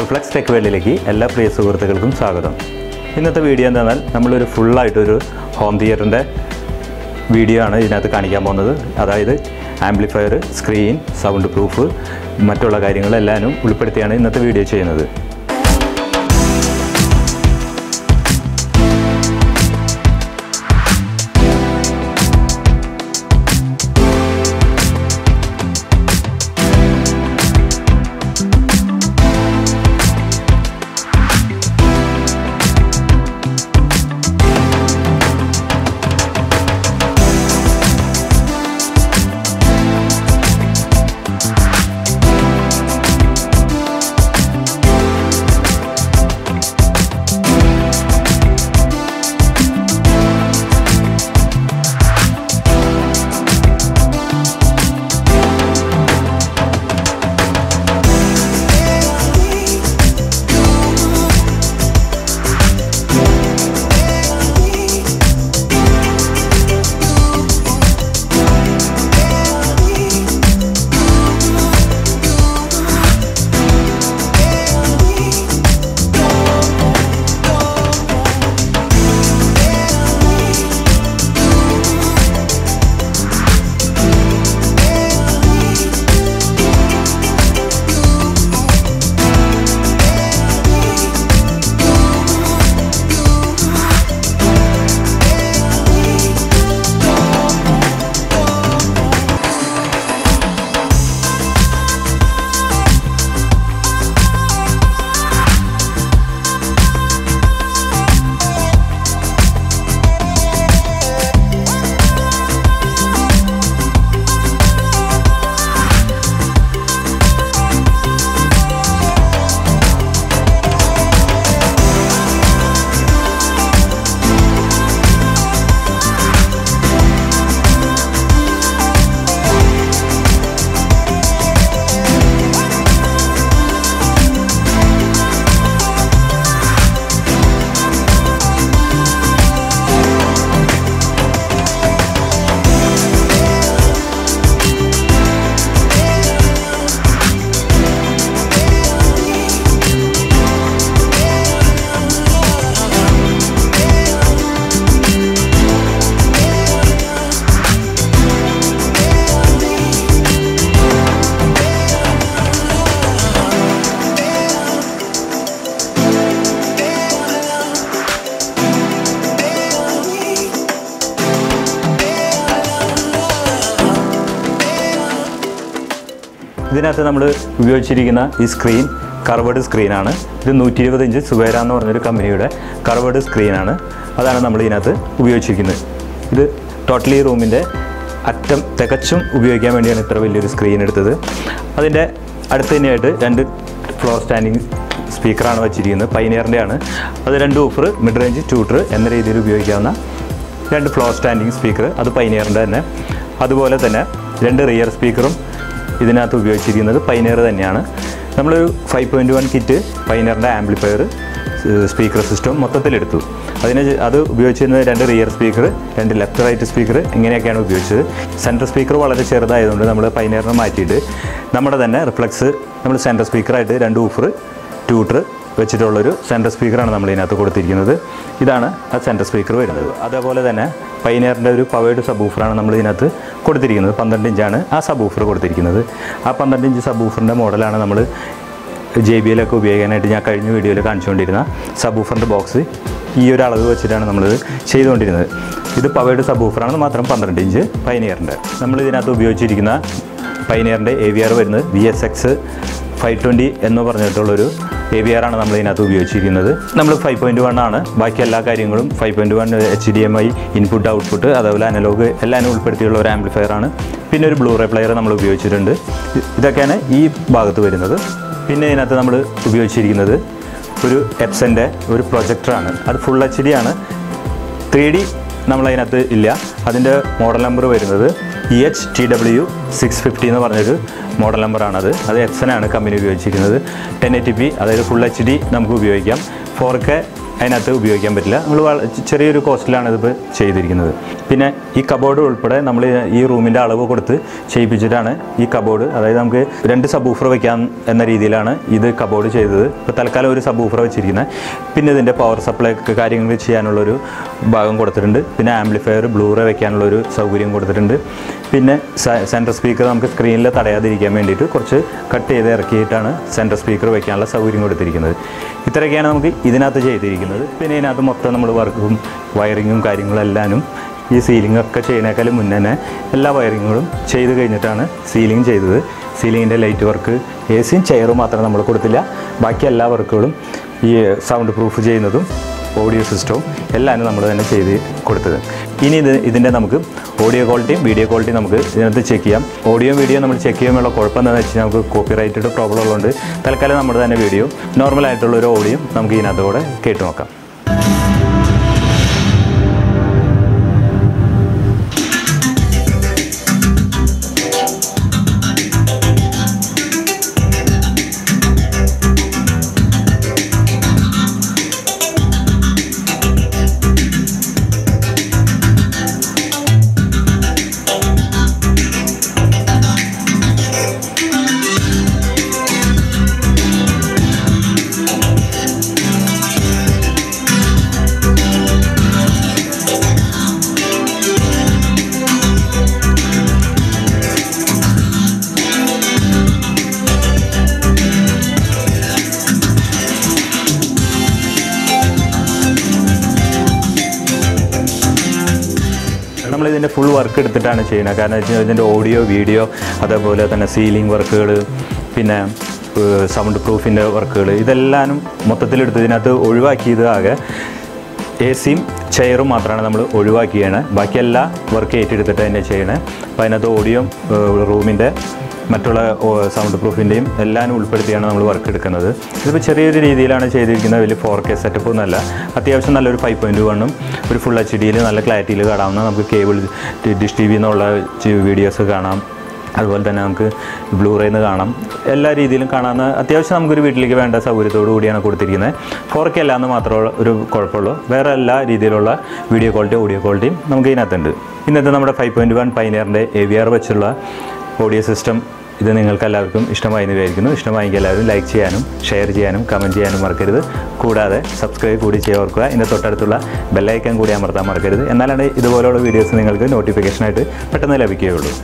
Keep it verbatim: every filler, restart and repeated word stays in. Reflex Tech World എല്ലാ പ്രിയ സുഹൃത്തുക്കൾക്കും സ്വാഗതം. ഇന്നത്തെ വീഡിയോ എന്താണെന്നാൽ നമ്മളൊരു ഫുൾ ആയിട്ട് ഒരു ഹോം തിയേറ്ററിന്റെ വീഡിയോ ആണ് ഇതിനകത്ത് കാണിക്കാൻ പോകുന്നത്. അതായത് ആംപ്ലിഫയർ, സ്ക്രീൻ, സൗണ്ട് പ്രൂഫ്, മറ്റുള്ള കാര്യങ്ങളെല്ലാം ഉൾപ്പെടുത്തിയാണ് ഇന്നത്തെ വീഡിയോ ചെയ്യുന്നത്. ഇതിനകത്ത് നമ്മൾ ഉപയോഗിച്ചിരിക്കുന്ന ഈ സ്ക്രീൻ കർവ്ഡ് സ്ക്രീനാണ്. ഇത് നൂറ്റി ഇരുപത് ഇഞ്ച് സുവേര എന്ന് പറഞ്ഞൊരു കമ്പനിയുടെ കർവ്ഡ് സ്ക്രീനാണ്. അതാണ് നമ്മൾ ഇതിനകത്ത് ഉപയോഗിച്ചിരിക്കുന്നത്. ഇത് ടോട്ടലി റൂമിൻ്റെ അറ്റം തികച്ചും ഉപയോഗിക്കാൻ വേണ്ടിയാണ് ഇത്ര വലിയൊരു സ്ക്രീൻ എടുത്തത്. അതിൻ്റെ അടുത്ത് തന്നെയായിട്ട് രണ്ട് ഫ്ലോർ സ്റ്റാൻഡിങ് സ്പീക്കറാണ് വെച്ചിരിക്കുന്നത്. പൈനിയറിൻ്റെയാണ് അത്. രണ്ട് ഊഫർ, മിഡ് റേഞ്ച്, ട്യൂട്ടർ എന്ന രീതിയിൽ ഉപയോഗിക്കാവുന്ന രണ്ട് ഫ്ലോർ സ്റ്റാൻഡിങ് സ്പീക്കർ, അത് പൈനിയറിൻ്റെ തന്നെ. അതുപോലെ തന്നെ രണ്ട് റിയർ സ്പീക്കറും ഇതിനകത്ത് ഉപയോഗിച്ചിരിക്കുന്നത് പൈനിയർ തന്നെയാണ്. നമ്മളൊരു ഫൈവ് പോയിൻറ്റ് വൺ കിറ്റ് പൈനിയറിൻ്റെ ആംപ്ലിഫയർ, സ്പീക്കർ സിസ്റ്റം മൊത്തത്തിലെടുത്തു. അതിന് അത് ഉപയോഗിച്ചിരുന്നത് രണ്ട് റിയർ സ്പീക്കർ, രണ്ട് ലെഫ്റ്റ് റൈറ്റ് സ്പീക്കർ, ഇങ്ങനെയൊക്കെയാണ് ഉപയോഗിച്ചത്. സെൻറ്റർ സ്പീക്കർ വളരെ ചെറുതായതുകൊണ്ട് നമ്മൾ പൈനിയറിനെ മാറ്റിയിട്ട് നമ്മുടെ തന്നെ റിഫ്ലക്സ് നമ്മൾ സെൻറ്റർ സ്പീക്കറായിട്ട് രണ്ട് ഊഫർ, ട്യൂട്ടർ വെച്ചിട്ടുള്ളൊരു സെൻറ്റർ സ്പീക്കറാണ് നമ്മൾ ഇതിനകത്ത് കൊടുത്തിരിക്കുന്നത്. ഇതാണ് ആ സെൻറ്റർ സ്പീക്കർ വരുന്നത്. അതേപോലെ തന്നെ പൈനിയറിൻ്റെ ഒരു പവേർഡ് സബൂഫറാണ് നമ്മൾ ഇതിനകത്ത് കൊടുത്തിരിക്കുന്നത്. പന്ത്രണ്ട് ഇഞ്ചാണ് ആ സബൂഫർ കൊടുത്തിരിക്കുന്നത്. ആ പന്ത്രണ്ട് ഇഞ്ച് സബൂഫറിൻ്റെ മോഡലാണ് നമ്മൾ ജെ ബി എൽ ഒക്കെ ഉപയോഗിക്കാനായിട്ട് ഞാൻ കഴിഞ്ഞ വീഡിയോയിൽ കാണിച്ചുകൊണ്ടിരുന്ന സബൂഫറിൻ്റെ ബോക്സ് ഈ ഒരു അളവ് വെച്ചിട്ടാണ് നമ്മളിത് ചെയ്തുകൊണ്ടിരുന്നത്. ഇത് പവേർഡ് സബൂഫറാണ്, മാത്രം പന്ത്രണ്ട് ഇഞ്ച് പൈനിയറിൻ്റെ. നമ്മൾ ഇതിനകത്ത് ഉപയോഗിച്ചിരിക്കുന്ന പൈനിയറിൻ്റെ എ വി ആർ വരുന്നത് V S X five twenty എന്ന് പറഞ്ഞിട്ടുള്ളൊരു എ വി ആറാണ് നമ്മൾ ഇതിനകത്ത് ഉപയോഗിച്ചിരിക്കുന്നത്. നമ്മൾ ഫൈവ് പോയിൻറ്റ് വൺ ആണ്. ബാക്കി എല്ലാ കാര്യങ്ങളും five point one H D M I input, output, അതേപോലെ അനലോഗ് എല്ലാം ഉൾപ്പെടുത്തിയുള്ള ഒരു ആംപ്ലിഫയറാണ്. പിന്നെ ഒരു ബ്ലൂറേ പ്ലെയർ നമ്മൾ ഉപയോഗിച്ചിട്ടുണ്ട്. ഇതൊക്കെയാണ് ഈ ഭാഗത്ത് വരുന്നത്. പിന്നെ ഇതിനകത്ത് നമ്മൾ ഉപയോഗിച്ചിരിക്കുന്നത് ഒരു എപ്സൻ്റെ ഒരു പ്രൊജക്ടറാണ്. അത് ഫുൾ എച്ച് ഡി ആണ്. ത്രീ ഡി നമ്മളതിനകത്ത് ഇല്ല. അതിൻ്റെ മോഡൽ നമ്പർ വരുന്നത് E H T W six fifty എന്ന് പറഞ്ഞൊരു മോഡൽ നമ്പറാണത്. അത് എപ്സനാണ് കമ്പനി ഉപയോഗിച്ചിരിക്കുന്നത്. ടെൻ എയ്റ്റി പി, അതായത് ഫുൾ എച്ച് ഡി നമുക്ക് ഉപയോഗിക്കാം. ഫോർ കെ അതിനകത്ത് ഉപയോഗിക്കാൻ പറ്റില്ല. നമ്മൾ ചെറിയൊരു കോസ്റ്റിലാണ് ഇതിപ്പോൾ ചെയ്തിരിക്കുന്നത്. പിന്നെ ഈ കബോർഡ് ഉൾപ്പെടെ നമ്മൾ ഈ റൂമിൻ്റെ അളവ് കൊടുത്ത് ചെയ്യിപ്പിച്ചിട്ടാണ് ഈ കബോർഡ്, അതായത് നമുക്ക് രണ്ട് സബ്വൂഫർ വയ്ക്കാം എന്ന രീതിയിലാണ് ഇത് കബോർഡ് ചെയ്തത്. ഇപ്പോൾ തൽക്കാലം ഒരു സബ്വൂഫർ വെച്ചിരിക്കുന്നത്. പിന്നെ ഇതിൻ്റെ പവർ സപ്ലൈ കാര്യങ്ങൾ ചെയ്യാനുള്ളൊരു ഭാഗം കൊടുത്തിട്ടുണ്ട്. പിന്നെ ആംപ്ലിഫയർ, ബ്ലൂറേ വയ്ക്കാനുള്ളൊരു സൗകര്യം കൊടുത്തിട്ടുണ്ട്. പിന്നെ സെൻറ്റർ സ്പീക്കർ നമുക്ക് സ്ക്രീനിൽ തടയാതിരിക്കാൻ വേണ്ടിയിട്ട് കുറച്ച് കട്ട് ചെയ്ത് ഇറക്കിയിട്ടാണ് സെൻറ്റർ സ്പീക്കർ വയ്ക്കാനുള്ള സൗകര്യം കൊടുത്തിരിക്കുന്നത്. ഇത്രയൊക്കെയാണ് നമുക്ക് ഇതിനകത്ത് ചെയ്തിരിക്കുന്നത്. പിന്നെ ഇതിനകത്ത് മൊത്തം നമ്മൾ വർക്കും വയറിങ്ങും കാര്യങ്ങളെല്ലാനും ഈ സീലിങ്ങൊക്കെ ചെയ്യുന്നേക്കാൾ മുന്നേ തന്നെ എല്ലാ വയറിങ്ങുകളും ചെയ്ത് കഴിഞ്ഞിട്ടാണ് സീലിംഗ് ചെയ്തത്. സീലിങ്ങിൻ്റെ ലൈറ്റ് വർക്ക്, എ സിയും ചെയറും മാത്രമേ നമ്മൾ കൊടുത്തില്ല. ബാക്കി എല്ലാ വർക്കുകളും ഈ സൗണ്ട് പ്രൂഫ് ചെയ്യുന്നതും ഓഡിയോ സിസ്റ്റവും എല്ലാം നമ്മൾ തന്നെ ചെയ്ത് കൊടുത്തത്. ഇനി ഇത് ഇതിൻ്റെ നമുക്ക് ഓഡിയോ ക്വാളിറ്റിയും വീഡിയോ ക്വാളിറ്റിയും നമുക്ക് ഇതിനകത്ത് ചെക്ക് ചെയ്യാം. ഓഡിയോ വീഡിയോ നമ്മൾ ചെക്ക് ചെയ്യുമ്പോൾ കുഴപ്പം എന്താണെന്ന് വെച്ച് കഴിഞ്ഞാൽ നമുക്ക് കോപ്പി റൈറ്റഡ് പ്രോബ്ലം ഉള്ളതുകൊണ്ട് തൽക്കാലം നമ്മുടെ തന്നെ വീഡിയോ നോർമലായിട്ടുള്ളൊരു ഓഡിയോ നമുക്ക് ഇതിനകത്തോടെ കേട്ടു നോക്കാം. ഇതിൻ്റെ ഫുൾ വർക്ക് എടുത്തിട്ടാണ് ചെയ്യുന്നത്. കാരണം വെച്ചാൽ ഇതിൻ്റെ ഓഡിയോ വീഡിയോ, അതേപോലെ തന്നെ സീലിംഗ് വർക്കുകൾ, പിന്നെ സൗണ്ട് പ്രൂഫിൻ്റെ വർക്കുകൾ, ഇതെല്ലാനും മൊത്തത്തിലെടുത്ത് ഇതിനകത്ത് ഒഴിവാക്കിയതാകെ എ സിയും ചെയറും മാത്രമാണ് നമ്മൾ ഒഴിവാക്കിയാണ്. ബാക്കിയെല്ലാ വർക്ക് ഏറ്റെടുത്തിട്ട് തന്നെ ചെയ്യണേ. അപ്പോൾ അതിനകത്ത് ഓഡിയോ, റൂമിൻ്റെ മറ്റുള്ള സൗണ്ട് പ്രൂഫിൻ്റെയും എല്ലാം ഉൾപ്പെടുത്തിയാണ് നമ്മൾ വർക്ക് എടുക്കുന്നത്. ഇതിപ്പോൾ ചെറിയൊരു രീതിയിലാണ് ചെയ്തിരിക്കുന്നത്. വലിയ ഫോർ കെ സെറ്റപ്പ് ഒന്നുമല്ല. അത്യാവശ്യം നല്ലൊരു ഫൈവ് പോയിൻറ്റ് വണ്ണും ഒരു ഫുൾ എച്ച് ഡിയിൽ നല്ല ക്ലാരിറ്റിയിൽ കാണാവുന്ന നമുക്ക് കേബിൾ ഡിഷ് ടി വി എന്നുള്ള വീഡിയോസ് കാണാം. അതുപോലെ തന്നെ നമുക്ക് ബ്ലൂറേയിൽ നിന്ന് കാണാം. എല്ലാ രീതിയിലും കാണാവുന്ന അത്യാവശ്യം നമുക്കൊരു വീട്ടിലേക്ക് വേണ്ട സൗകര്യത്തോടു കൂടിയാണ് കൊടുത്തിരിക്കുന്നത്. ഫോർ കെ അല്ലാന്ന് മാത്രമേ ഒരു കുഴപ്പമുള്ളൂ. വേറെ എല്ലാ രീതിയിലുള്ള വീഡിയോ ക്വാളിറ്റി, ഓഡിയോ ക്വാളിറ്റിയും നമുക്ക് ഇതിനകത്തുണ്ട്. ഇന്നത്തെ നമ്മുടെ ഫൈവ് പോയിൻറ്റ് വൺ പൈനിയറിൻ്റെ എ വി ആർ വെച്ചുള്ള ഓഡിയോ സിസ്റ്റം ഇത് നിങ്ങൾക്ക് എല്ലാവർക്കും ഇഷ്ടമായി വിചാരിക്കുന്നു. ഇഷ്ടമായെങ്കിൽ എല്ലാവരും ലൈക്ക് ചെയ്യാനും ഷെയർ ചെയ്യാനും കമൻറ്റ് ചെയ്യാനും മറക്കരുത്. കൂടാതെ സബ്സ്ക്രൈബ് കൂടി ചെയ്യാൻ ഓർക്കുക. ഇതിൻ്റെ തൊട്ടടുത്തുള്ള ബെല്ലൈക്കൺ കൂടി അമർത്താൻ മറക്കരുത്. എന്നാലാണ് ഇതുപോലെയുള്ള വീഡിയോസ് നിങ്ങൾക്ക് നോട്ടിഫിക്കേഷനായിട്ട് പെട്ടെന്ന് ലഭിക്കുകയുള്ളൂ.